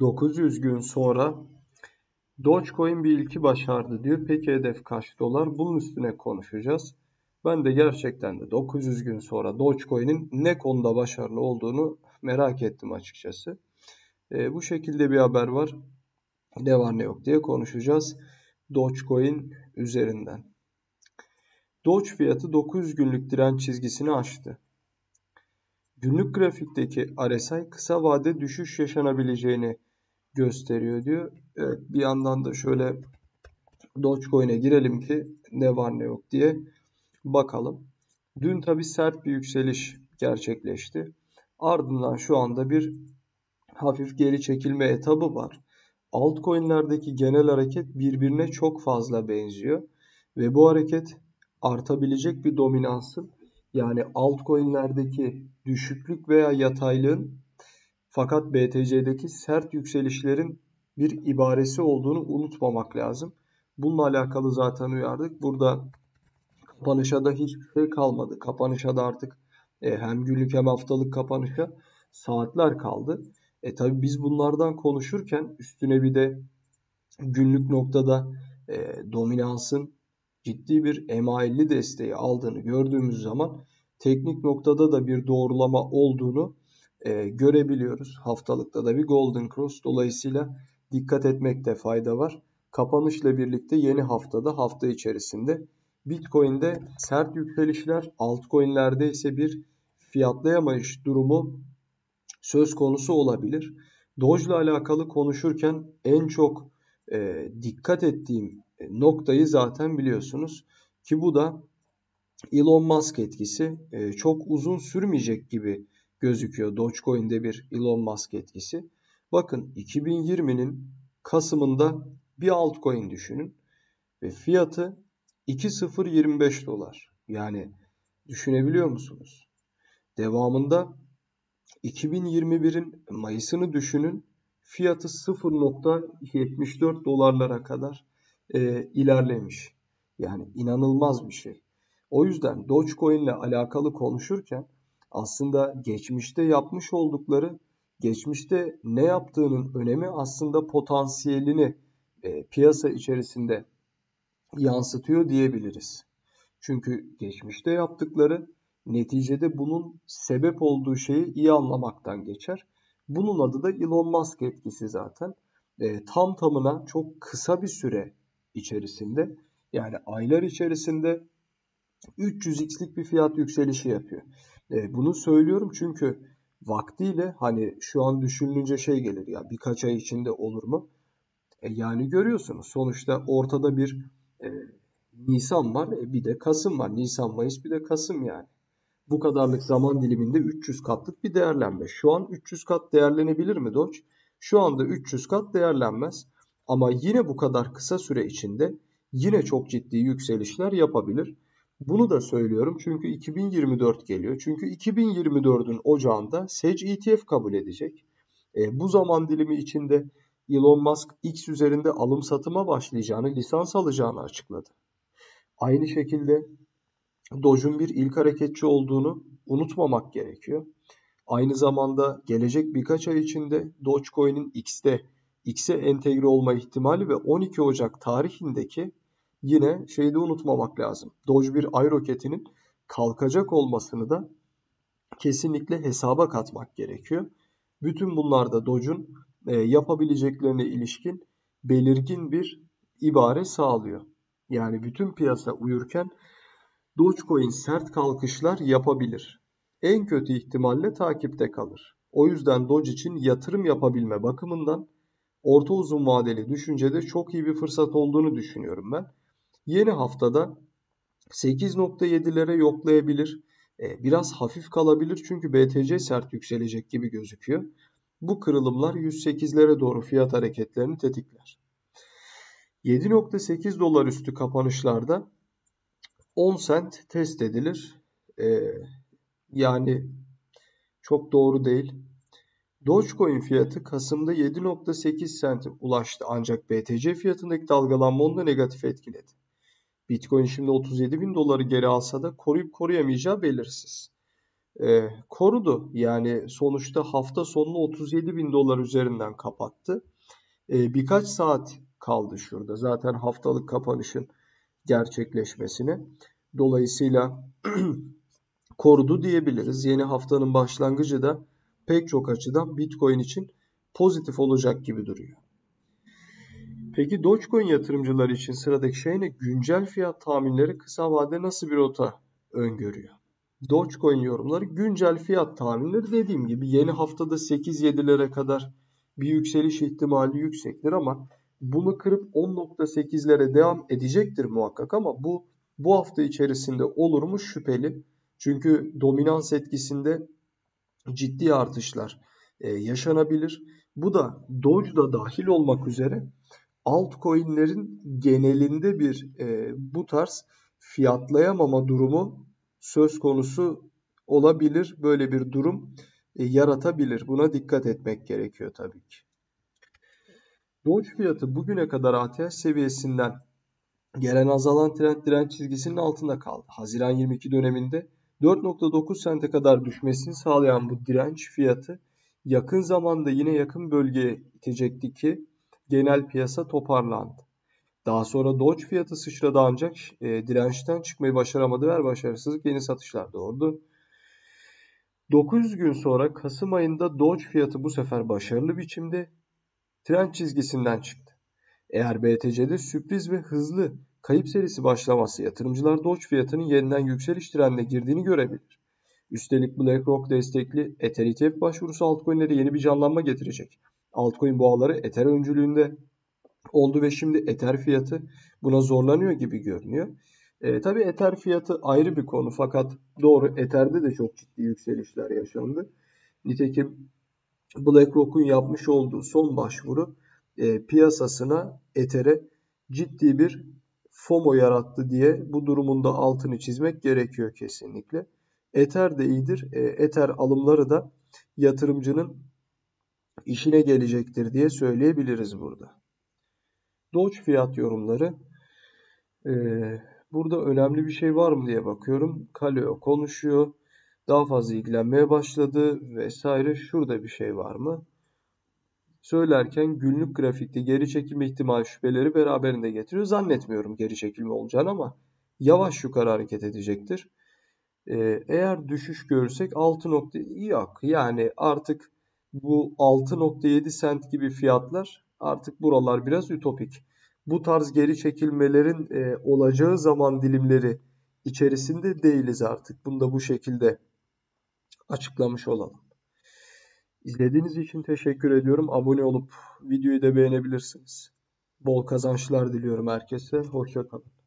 900 gün sonra Dogecoin bir ilki başardı diyor. Peki hedef kaç dolar? Bunun üstüne konuşacağız. Ben de gerçekten de 900 gün sonra Dogecoin'in ne konuda başarılı olduğunu merak ettim açıkçası. Bu şekilde bir haber var. Ne var ne yok diye konuşacağız Dogecoin üzerinden. Doge fiyatı 900 günlük direnç çizgisini aştı. Günlük grafikteki RSI kısa vade düşüş yaşanabileceğini gösteriyor diyor. Evet, bir yandan da şöyle Dogecoin'e girelim ki ne var ne yok diye bakalım. Dün tabi sert bir yükseliş gerçekleşti. Ardından şu anda bir hafif geri çekilme etabı var. Altcoin'lerdeki genel hareket birbirine çok fazla benziyor. Ve bu hareket artabilecek bir dominansın, yani altcoin'lerdeki düşüklük veya yataylığın fakat BTC'deki sert yükselişlerin bir ibaresi olduğunu unutmamak lazım. Bununla alakalı zaten uyardık. Burada kapanışa da hiçbir şey kalmadı. Kapanışa da artık hem günlük hem haftalık kapanışa saatler kaldı. Tabi biz bunlardan konuşurken üstüne bir de günlük noktada dominansın ciddi bir MA50 desteği aldığını gördüğümüz zaman teknik noktada da bir doğrulama olduğunu görebiliyoruz. Haftalıkta da bir Golden Cross, dolayısıyla dikkat etmekte fayda var. Kapanışla birlikte yeni haftada, hafta içerisinde Bitcoin'de sert yükselişler, altcoin'lerde ise bir fiyatlayamayış durumu söz konusu olabilir. Doge ile alakalı konuşurken en çok dikkat ettiğim noktayı zaten biliyorsunuz ki bu da Elon Musk etkisi. Çok uzun sürmeyecek gibi gözüküyor Dogecoin'de bir Elon Musk etkisi. Bakın 2020'nin Kasım'ında bir altcoin düşünün ve fiyatı 2.025 dolar. Yani düşünebiliyor musunuz? Devamında 2021'in Mayıs'ını düşünün, fiyatı 0.74 dolarlara kadar ilerlemiş. Yani inanılmaz bir şey. O yüzden Dogecoin ile alakalı konuşurken aslında geçmişte yapmış oldukları, geçmişte ne yaptığının önemi aslında potansiyelini piyasa içerisinde yansıtıyor diyebiliriz. Çünkü geçmişte yaptıkları neticede bunun sebep olduğu şeyi iyi anlamaktan geçer. Bunun adı da Elon Musk etkisi zaten. Tam tamına çok kısa bir süre içerisinde, yani aylar içerisinde 300x'lik bir fiyat yükselişi yapıyor. Bunu söylüyorum çünkü vaktiyle hani şu an düşünülünce şey gelir ya, birkaç ay içinde olur mu? Yani görüyorsunuz sonuçta ortada bir Nisan var, bir de Kasım var. Nisan, Mayıs, bir de Kasım yani. Bu kadarlık zaman diliminde 300 katlık bir değerlenme. Şu an 300 kat değerlenebilir mi Doge? Şu anda 300 kat değerlenmez. Ama yine bu kadar kısa süre içinde yine çok ciddi yükselişler yapabilir. Bunu da söylüyorum çünkü 2024 geliyor. Çünkü 2024'ün ocağında SEC ETF kabul edecek. Bu zaman dilimi içinde Elon Musk X üzerinde alım satıma başlayacağını, lisans alacağını açıkladı. Aynı şekilde Doge'un bir ilk hareketçi olduğunu unutmamak gerekiyor. Aynı zamanda gelecek birkaç ay içinde Dogecoin'in X'e entegre olma ihtimali ve 12 Ocak tarihindeki yine şeyi de unutmamak lazım. Doge bir ay roketinin kalkacak olmasını da kesinlikle hesaba katmak gerekiyor. Bütün bunlar da Doge'un yapabileceklerine ilişkin belirgin bir ibare sağlıyor. Yani bütün piyasa uyurken Dogecoin sert kalkışlar yapabilir. En kötü ihtimalle takipte kalır. O yüzden Doge için yatırım yapabilme bakımından orta uzun vadeli düşüncede çok iyi bir fırsat olduğunu düşünüyorum ben. Yeni haftada 8.7'lere yoklayabilir. Biraz hafif kalabilir çünkü BTC sert yükselecek gibi gözüküyor. Bu kırılımlar 108'lere doğru fiyat hareketlerini tetikler. 7.8 dolar üstü kapanışlarda 10 sent test edilir. Yani çok doğru değil. Dogecoin fiyatı Kasım'da 7.8 sente ulaştı. Ancak BTC fiyatındaki dalgalanma onu da negatif etkiledi. Bitcoin şimdi 37 bin doları geri alsa da koruyup koruyamayacağı belirsiz. korudu. Yani sonuçta hafta sonunu 37 bin dolar üzerinden kapattı. Birkaç saat kaldı şurada. Zaten haftalık kapanışın gerçekleşmesine. Dolayısıyla korudu diyebiliriz. Yeni haftanın başlangıcı da pek çok açıdan Bitcoin için pozitif olacak gibi duruyor. Peki Dogecoin yatırımcıları için sıradaki şey ne? Güncel fiyat tahminleri kısa vadede nasıl bir rota öngörüyor? Dogecoin yorumları güncel fiyat tahminleri dediğim gibi yeni haftada 8-7'lere kadar bir yükseliş ihtimali yüksektir ama bunu kırıp 10.8'lere devam edecektir muhakkak ama bu hafta içerisinde olur mu şüpheli. Çünkü dominans etkisinde ciddi artışlar yaşanabilir. Bu da Doge'da dahil olmak üzere altcoin'lerin genelinde bir bu tarz fiyatlayamama durumu söz konusu olabilir. Böyle bir durum yaratabilir. Buna dikkat etmek gerekiyor tabii ki. Doge fiyatı bugüne kadar ATH seviyesinden gelen azalan trend direnç çizgisinin altında kaldı. Haziran 22 döneminde 4.9 sente kadar düşmesini sağlayan bu direnç fiyatı yakın zamanda yine yakın bölgeye itecekti ki genel piyasa toparlandı. Daha sonra Doge fiyatı sıçradı ancak dirençten çıkmayı başaramadı ve başarısızlık yeni satışlar doğurdu. 9 gün sonra Kasım ayında Doge fiyatı bu sefer başarılı biçimde trend çizgisinden çıktı. Eğer BTC'de sürpriz ve hızlı kayıp serisi başlamazsa yatırımcılar Doge fiyatının yeniden yükseliş trendine girdiğini görebilir. Üstelik BlackRock destekli Ether ETF başvurusu altcoin'lere yeni bir canlanma getirecek. Altcoin boğaları Ether öncülüğünde oldu ve şimdi Ether fiyatı buna zorlanıyor gibi görünüyor. Tabii Ether fiyatı ayrı bir konu fakat doğru Ether'de de çok ciddi yükselişler yaşandı. Nitekim BlackRock'un yapmış olduğu son başvuru piyasasına Ether'e ciddi bir FOMO yarattı diye bu durumunda altını çizmek gerekiyor kesinlikle. Ether de iyidir. Ether alımları da yatırımcının işine gelecektir diye söyleyebiliriz burada. Doge fiyat yorumları. Burada önemli bir şey var mı diye bakıyorum. Kaleo konuşuyor. Daha fazla ilgilenmeye başladı vesaire. Şurada bir şey var mı? Söylerken günlük grafikte geri çekilme ihtimali şüpheleri beraberinde getiriyor. Zannetmiyorum geri çekilme olacağını ama yavaş yukarı hareket edecektir. Eğer düşüş görürsek 6.7 yok. Yani artık bu 6.7 sent gibi fiyatlar artık buralar biraz ütopik. Bu tarz geri çekilmelerin olacağı zaman dilimleri içerisinde değiliz artık. Bunu da bu şekilde açıklamış olalım. İzlediğiniz için teşekkür ediyorum. Abone olup videoyu da beğenebilirsiniz. Bol kazançlar diliyorum herkese. Hoşça kalın.